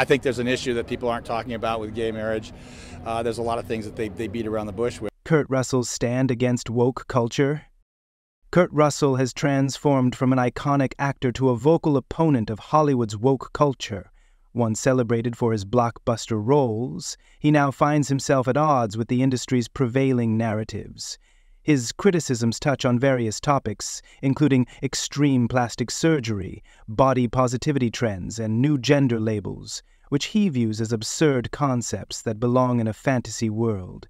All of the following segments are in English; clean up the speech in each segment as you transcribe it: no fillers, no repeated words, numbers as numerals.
I think there's an issue that people aren't talking about with gay marriage. There's a lot of things that they beat around the bush with. Kurt Russell's stand against woke culture. Kurt Russell has transformed from an iconic actor to a vocal opponent of Hollywood's woke culture. Once celebrated for his blockbuster roles, he now finds himself at odds with the industry's prevailing narratives. His criticisms touch on various topics, including extreme plastic surgery, body positivity trends, and new gender labels, which he views as absurd concepts that belong in a fantasy world.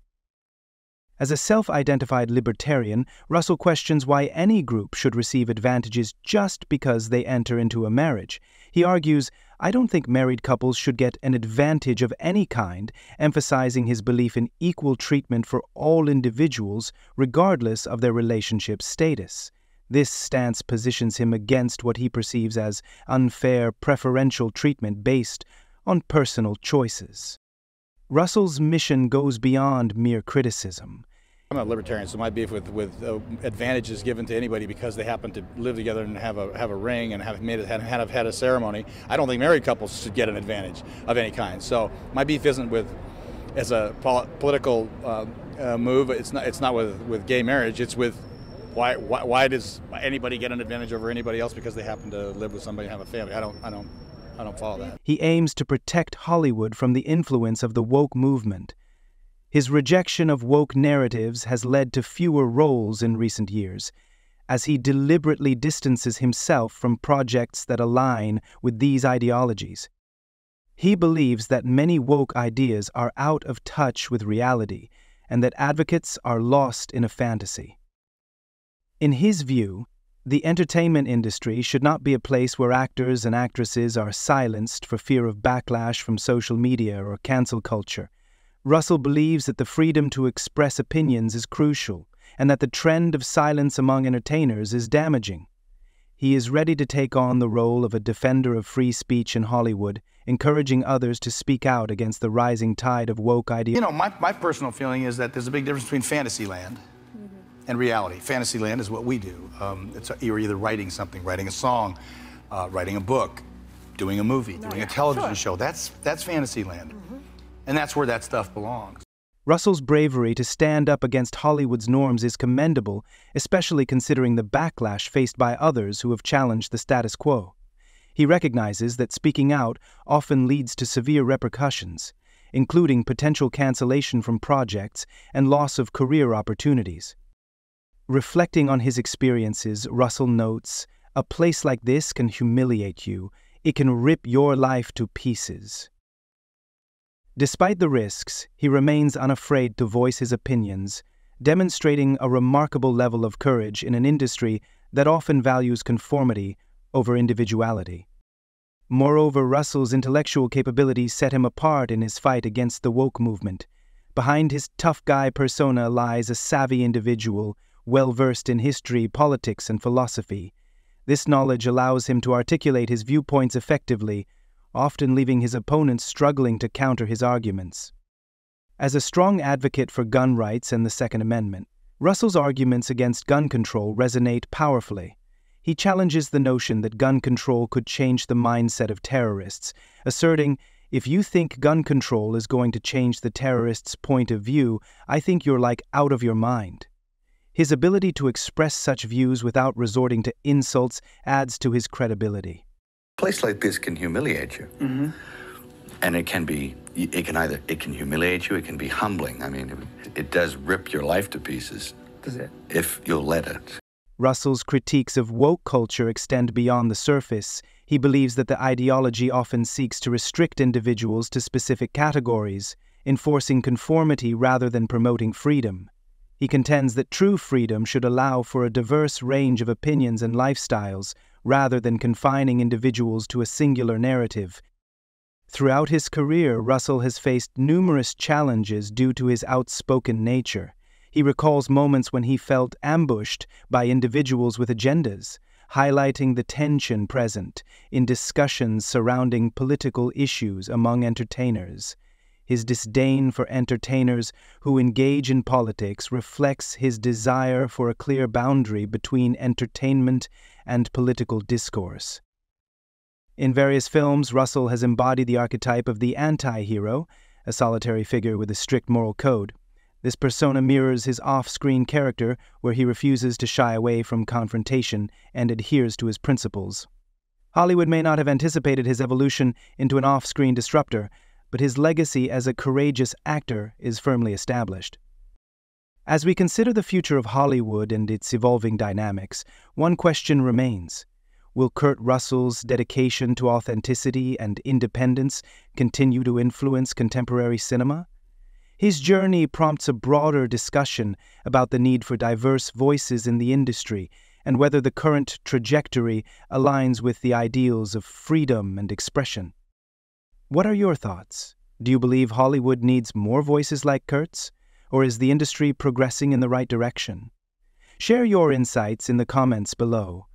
As a self-identified libertarian, Russell questions why any group should receive advantages just because they enter into a marriage. He argues, "I don't think married couples should get an advantage of any kind," emphasizing his belief in equal treatment for all individuals, regardless of their relationship status. This stance positions him against what he perceives as unfair preferential treatment based on personal choices. Russell's mission goes beyond mere criticism. I'm a libertarian, so my beef with advantages given to anybody because they happen to live together and have a ring and have had a ceremony. I don't think married couples should get an advantage of any kind. So my beef isn't with as a political move. It's not with gay marriage. It's with why does anybody get an advantage over anybody else because they happen to live with somebody and have a family? I don't follow that. He aims to protect Hollywood from the influence of the woke movement. His rejection of woke narratives has led to fewer roles in recent years, as he deliberately distances himself from projects that align with these ideologies. He believes that many woke ideas are out of touch with reality, and that advocates are lost in a fantasy. In his view, the entertainment industry should not be a place where actors and actresses are silenced for fear of backlash from social media or cancel culture. Russell believes that the freedom to express opinions is crucial, and that the trend of silence among entertainers is damaging. He is ready to take on the role of a defender of free speech in Hollywood, encouraging others to speak out against the rising tide of woke ideas. You know, my personal feeling is that there's a big difference between Fantasyland and reality. Fantasyland is what we do. You're either writing something, writing a song, writing a book, doing a movie, doing a television show. That's Fantasyland. And that's where that stuff belongs. Russell's bravery to stand up against Hollywood's norms is commendable, especially considering the backlash faced by others who have challenged the status quo. He recognizes that speaking out often leads to severe repercussions, including potential cancellation from projects and loss of career opportunities. Reflecting on his experiences, Russell notes, "A place like this can humiliate you. It can rip your life to pieces." Despite the risks, he remains unafraid to voice his opinions, demonstrating a remarkable level of courage in an industry that often values conformity over individuality. Moreover, Russell's intellectual capabilities set him apart in his fight against the woke movement. Behind his tough guy persona lies a savvy individual, well-versed in history, politics, and philosophy. This knowledge allows him to articulate his viewpoints effectively, often leaving his opponents struggling to counter his arguments. As a strong advocate for gun rights and the Second Amendment, Russell's arguments against gun control resonate powerfully. He challenges the notion that gun control could change the mindset of terrorists, asserting, "If you think gun control is going to change the terrorists' point of view, I think you're like out of your mind." His ability to express such views without resorting to insults adds to his credibility. A place like this can humiliate you, and it can humiliate you, it can be humbling. I mean, it does rip your life to pieces, does it? If you'll let it. Russell's critiques of woke culture extend beyond the surface. He believes that the ideology often seeks to restrict individuals to specific categories, enforcing conformity rather than promoting freedom. He contends that true freedom should allow for a diverse range of opinions and lifestyles, rather than confining individuals to a singular narrative. Throughout his career, Russell has faced numerous challenges due to his outspoken nature. He recalls moments when he felt ambushed by individuals with agendas, highlighting the tension present in discussions surrounding political issues among entertainers. His disdain for entertainers who engage in politics reflects his desire for a clear boundary between entertainment and political discourse. In various films, Russell has embodied the archetype of the anti-hero, a solitary figure with a strict moral code. This persona mirrors his off-screen character, where he refuses to shy away from confrontation and adheres to his principles. Hollywood may not have anticipated his evolution into an off-screen disruptor, but his legacy as a courageous actor is firmly established. As we consider the future of Hollywood and its evolving dynamics, one question remains. Will Kurt Russell's dedication to authenticity and independence continue to influence contemporary cinema? His journey prompts a broader discussion about the need for diverse voices in the industry and whether the current trajectory aligns with the ideals of freedom and expression. What are your thoughts? Do you believe Hollywood needs more voices like Kurt's, or is the industry progressing in the right direction? Share your insights in the comments below.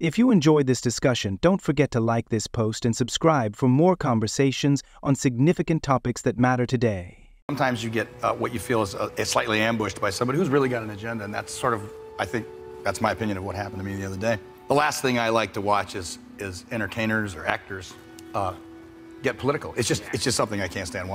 If you enjoyed this discussion, don't forget to like this post and subscribe for more conversations on significant topics that matter today. Sometimes you get what you feel is slightly ambushed by somebody who's really got an agenda, and that's sort of, I think, that's my opinion of what happened to me the other day. The last thing I like to watch is entertainers or actors get political. It's just something I can't stand watching.